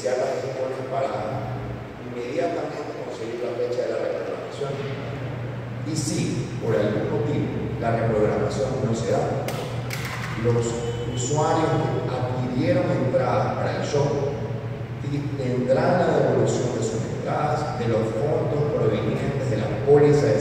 iniciar las gestiones para inmediatamente conseguir la fecha de la reprogramación. Y si por algún motivo la reprogramación no se da, los usuarios que adquirieron entradas para el show tendrán la devolución de sus entradas, de los fondos provenientes de la póliza de